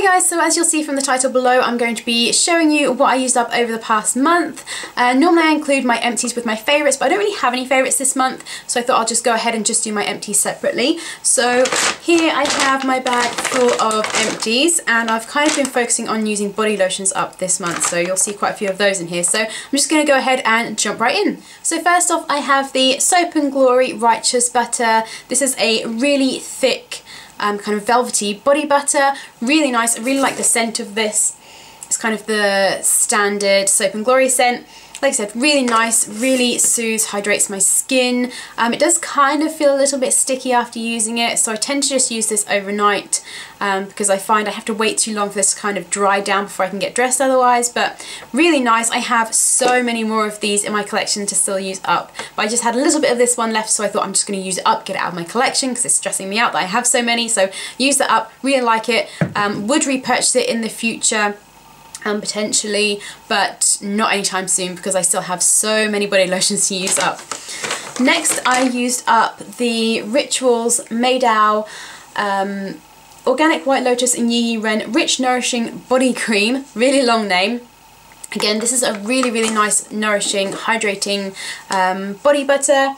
Hey guys, so as you'll see from the title below, I'm going to be showing you what I used up over the past month. Normally I include my empties with my favourites, but I don't really have any favourites this month, so I thought I'll just go ahead and just do my empties separately. So here I have my bag full of empties, and I've kind of been focusing on using body lotions up this month, so you'll see quite a few of those in here. So I'm just going to go ahead and jump right in. So first off, I have the Soap and Glory Righteous Butter. This is a really thick, kind of velvety body butter, really nice. I really like the scent of this. It's kind of the standard Soap and Glory scent. Like I said, really nice, really soothes, hydrates my skin. It does kind of feel a little bit sticky after using it, so I tend to just use this overnight because I find I have to wait too long for this to kind of dry down before I can get dressed otherwise, but really nice. I have so many more of these in my collection to still use up, but I just had a little bit of this one left, so I thought I'm just going to use it up, get it out of my collection because it's stressing me out that I have so many, so use that up, really like it. Would repurchase it in the future. Potentially, but not anytime soon because I still have so many body lotions to use up. Next, I used up the Rituals Maidou Organic White Lotus and Yi Yi Ren Rich Nourishing Body Cream. Really long name. Again, this is a really, really nice, nourishing, hydrating body butter.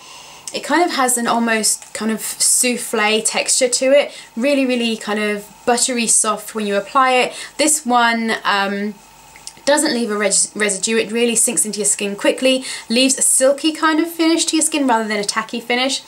It kind of has an almost kind of souffle texture to it, really, really kind of buttery soft when you apply it. This one doesn't leave a residue, it really sinks into your skin quickly, leaves a silky kind of finish to your skin rather than a tacky finish.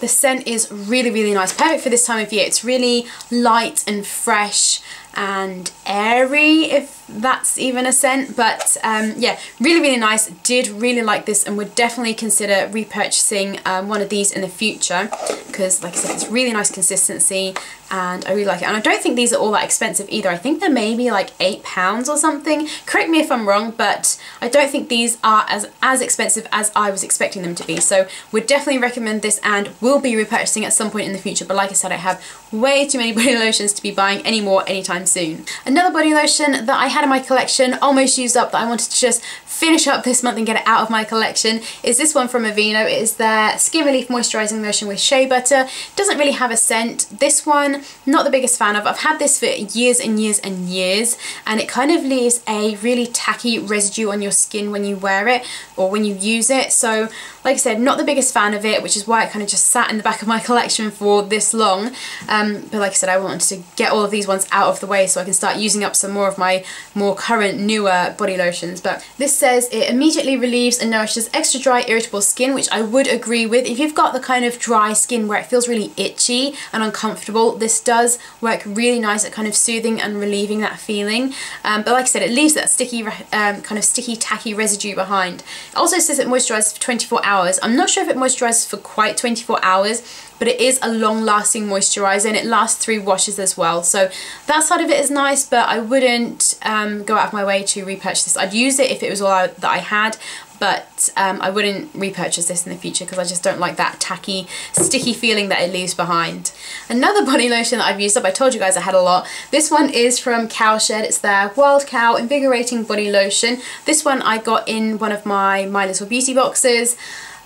The scent is really, really nice, perfect for this time of year. It's really light and fresh and airy, if that's even a scent, but yeah, really, really nice. Did really like this and would definitely consider repurchasing one of these in the future because, like I said, it's really nice consistency and I really like it. And I don't think these are all that expensive either. I think they're maybe like £8 or something. Correct me if I'm wrong, but I don't think these are as expensive as I was expecting them to be, so would definitely recommend this and will be repurchasing at some point in the future. But like I said, I have way too many body lotions to be buying any more anytime soon. Another body lotion that I had in my collection, almost used up, that I wanted to just finish up this month and get it out of my collection, is this one from Aveeno. It is their Skin Relief Moisturizing Lotion with Shea Butter. Doesn't really have a scent. This one, not the biggest fan of. I've had this for years and years and years, and it kind of leaves a really tacky residue on your skin when you wear it or when you use it. So like I said, not the biggest fan of it, which is why it kind of just sat in the back of my collection for this long. But like I said, I wanted to get all of these ones out of the way so I can start using up some more of my more current, newer body lotions. But this says it immediately relieves and nourishes extra dry, irritable skin, which I would agree with. If you've got the kind of dry skin where it feels really itchy and uncomfortable, this does work really nice at kind of soothing and relieving that feeling. But like I said, it leaves that sticky, kind of sticky, tacky residue behind. It also says it moisturizes for 24 hours. I'm not sure if it moisturizes for quite 24 hours, but it is a long-lasting moisturiser and it lasts through washes as well. So that side of it is nice, but I wouldn't go out of my way to repurchase this. I'd use it if it was all that I had, but I wouldn't repurchase this in the future because I just don't like that tacky, sticky feeling that it leaves behind. Another body lotion that I've used up, I told you guys I had a lot. This one is from Cow Shed. It's their Wild Cow Invigorating Body Lotion. This one I got in one of my Little Beauty boxes.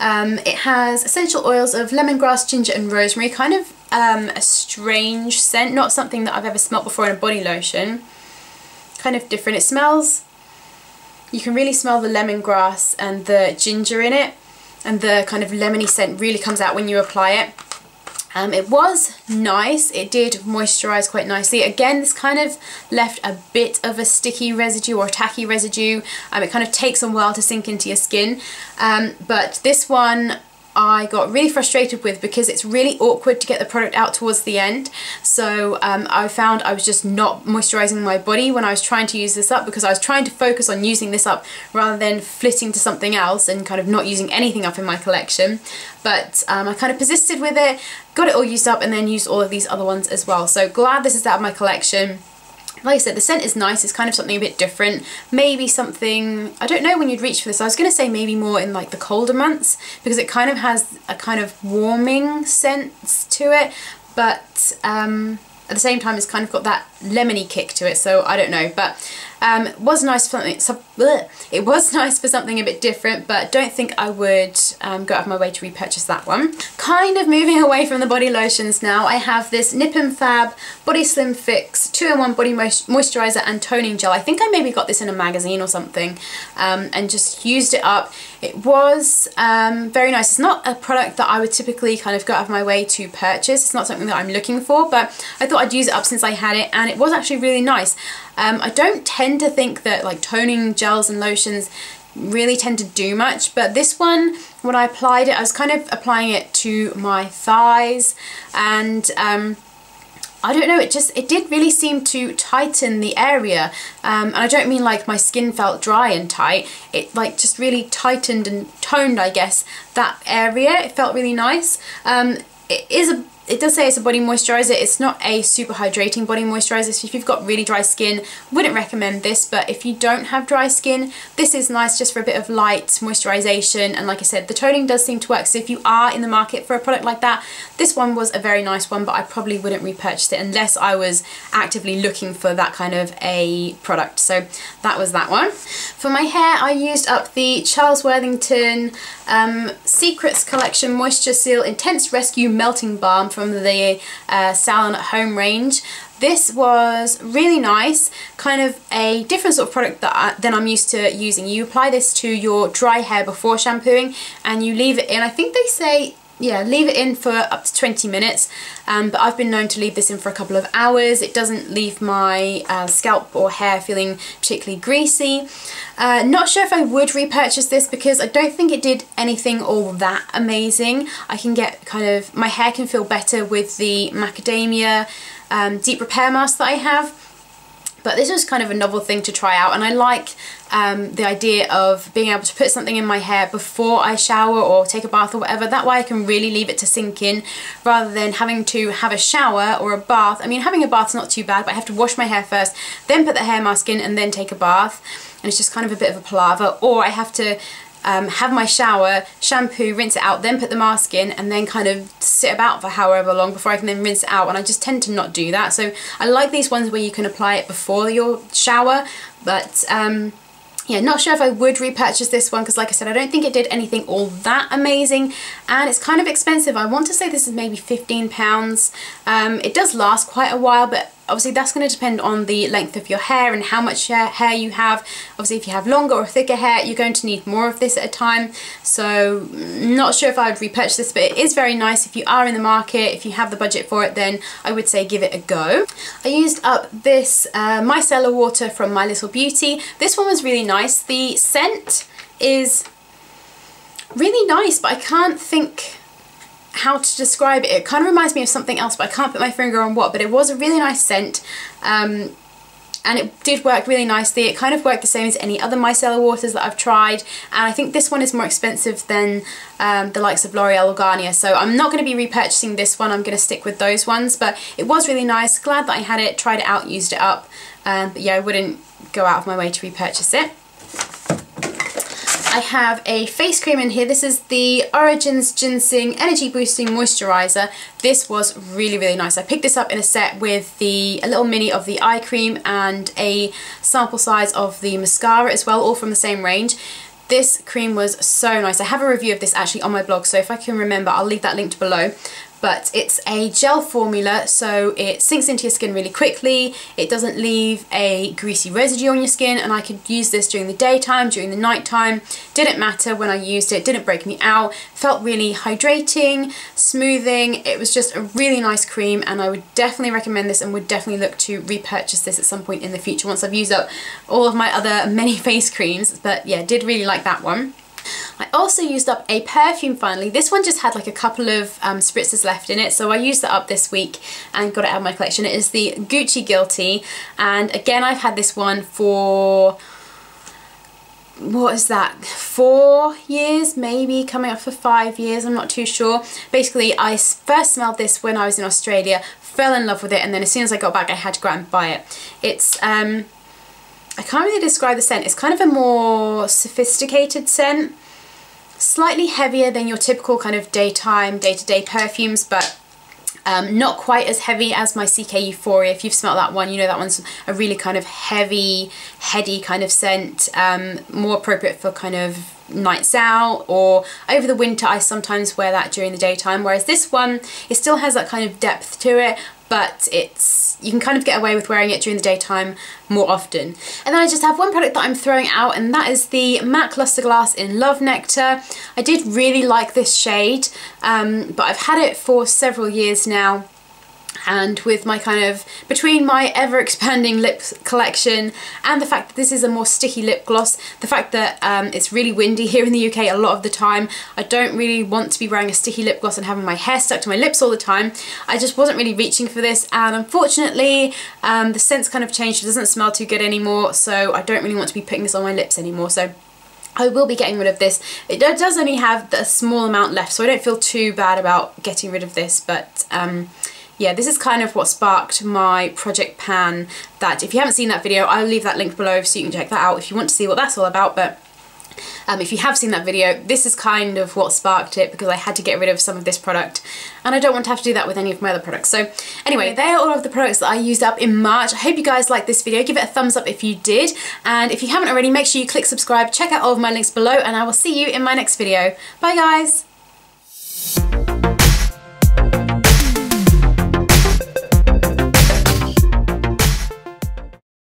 It has essential oils of lemongrass, ginger and rosemary, kind of a strange scent, not something that I've ever smelt before in a body lotion, kind of different. It smells, you can really smell the lemongrass and the ginger in it, and the kind of lemony scent really comes out when you apply it. It was nice, it did moisturise quite nicely. Again, this kind of left a bit of a sticky residue or a tacky residue. It kind of takes a while to sink into your skin, but this one I got really frustrated with because it's really awkward to get the product out towards the end. So I found I was just not moisturising my body when I was trying to use this up because I was trying to focus on using this up rather than flitting to something else and kind of not using anything up in my collection. But I kind of persisted with it, got it all used up, and then used all of these other ones as well. So glad this is out of my collection. Like I said, the scent is nice, it's kind of something a bit different, maybe something, I don't know when you'd reach for this. I was going to say maybe more in like the colder months because it kind of has a kind of warming sense to it, but at the same time it's kind of got that lemony kick to it, so I don't know. But It was nice for something a bit different, but don't think I would go out of my way to repurchase that one. Kind of moving away from the body lotions now, I have this Nip and Fab Body Slim Fix 2-in-1 Body Moisturiser and Toning Gel. I think I maybe got this in a magazine or something and just used it up. It was very nice. It's not a product that I would typically kind of go out of my way to purchase. It's not something that I'm looking for, but I thought I'd use it up since I had it, and it was actually really nice. I don't tend to think that like toning gels and lotions really tend to do much, but this one, when I applied it, I was kind of applying it to my thighs, and I don't know, it did really seem to tighten the area, and I don't mean like my skin felt dry and tight, it like just really tightened and toned, I guess, that area. It felt really nice. It does say it's a body moisturiser. It's not a super hydrating body moisturiser, so if you've got really dry skin, wouldn't recommend this, but if you don't have dry skin, this is nice just for a bit of light moisturisation, and like I said, the toning does seem to work, so if you are in the market for a product like that, this one was a very nice one, but I probably wouldn't repurchase it unless I was actively looking for that kind of a product, so that was that one. For my hair, I used up the Charles Worthington Secrets Collection Moisture Seal Intense Rescue Melting Balm from the Salon at Home range. This was really nice, kind of a different sort of product than I'm used to using. You apply this to your dry hair before shampooing, and you leave it in, I think they say, yeah, leave it in for up to 20 minutes, but I've been known to leave this in for a couple of hours. It doesn't leave my scalp or hair feeling particularly greasy. Not sure if I would repurchase this because I don't think it did anything all that amazing. I can get kind of, my hair can feel better with the macadamia deep repair mask that I have. But this was kind of a novel thing to try out, and I like the idea of being able to put something in my hair before I shower or take a bath or whatever. That way I can really leave it to sink in rather than having to have a shower or a bath. I mean, having a bath's not too bad, but I have to wash my hair first, then put the hair mask in, and then take a bath, and it's just kind of a bit of a palaver. Or I have to have my shower, shampoo, rinse it out, then put the mask in, and then kind of sit about for however long before I can then rinse it out, and I just tend to not do that. So I like these ones where you can apply it before your shower, but yeah, not sure if I would repurchase this one because, like I said, I don't think it did anything all that amazing, and it's kind of expensive. I want to say this is maybe £15. It does last quite a while, but obviously that's going to depend on the length of your hair and how much hair you have. Obviously if you have longer or thicker hair, you're going to need more of this at a time, so not sure if I would repurchase this, but it is very nice. If you are in the market, if you have the budget for it, then I would say give it a go. I used up this micellar water from My Little Beauty. This one was really nice. The scent is really nice, but I can't think how to describe it. It kind of reminds me of something else, but I can't put my finger on what, but it was a really nice scent, and it did work really nicely. It kind of worked the same as any other micellar waters that I've tried, and I think this one is more expensive than the likes of L'Oreal or Garnier, so I'm not going to be repurchasing this one. I'm going to stick with those ones, but it was really nice. Glad that I had it, tried it out, used it up, but yeah, I wouldn't go out of my way to repurchase it. I have a face cream in here. This is the Origins Ginseng Energy Boosting Moisturiser. This was really, really nice. I picked this up in a set with a little mini of the eye cream and a sample size of the mascara as well, all from the same range. This cream was so nice. I have a review of this actually on my blog, so if I can remember, I'll leave that linked below. But it's a gel formula, so it sinks into your skin really quickly, it doesn't leave a greasy residue on your skin, and I could use this during the daytime, during the nighttime. Didn't matter when I used it, didn't break me out, felt really hydrating, smoothing. It was just a really nice cream, and I would definitely recommend this and would definitely look to repurchase this at some point in the future once I've used up all of my other many face creams, but yeah, did really like that one. I also used up a perfume finally. This one just had like a couple of spritzers left in it, so I used that up this week and got it out of my collection. It is the Gucci Guilty, and again I've had this one for, what is that, 4 years maybe, coming up for 5 years, I'm not too sure. Basically I first smelled this when I was in Australia, fell in love with it, and then as soon as I got back I had to go out and buy it. It's I can't really describe the scent. It's kind of a more sophisticated scent, slightly heavier than your typical kind of daytime, day-to-day perfumes, but Not quite as heavy as my CK Euphoria. If you've smelt that one, you know that one's a really kind of heavy, heady kind of scent, more appropriate for kind of nights out or over the winter. I sometimes wear that during the daytime, whereas this one, it still has that kind of depth to it, but it's, you can kind of get away with wearing it during the daytime more often. And then I just have one product that I'm throwing out, and that is the MAC Luster Glass in Love Nectar. I did really like this shade, but I've had it for several years now, and with my kind of, between my ever-expanding lip collection and the fact that this is a more sticky lip gloss, the fact that it's really windy here in the UK a lot of the time, I don't really want to be wearing a sticky lip gloss and having my hair stuck to my lips all the time. I just wasn't really reaching for this, and unfortunately the scent's kind of changed. It doesn't smell too good anymore, so I don't really want to be putting this on my lips anymore, so I will be getting rid of this. It does only have a small amount left, so I don't feel too bad about getting rid of this, but yeah, this is kind of what sparked my Project Pan. That, if you haven't seen that video, I'll leave that link below so you can check that out if you want to see what that's all about. But if you have seen that video, this is kind of what sparked it, because I had to get rid of some of this product, and I don't want to have to do that with any of my other products. So anyway, they are all of the products that I used up in March. I hope you guys liked this video. Give it a thumbs up if you did, and if you haven't already, make sure you click subscribe, check out all of my links below, and I will see you in my next video. Bye guys!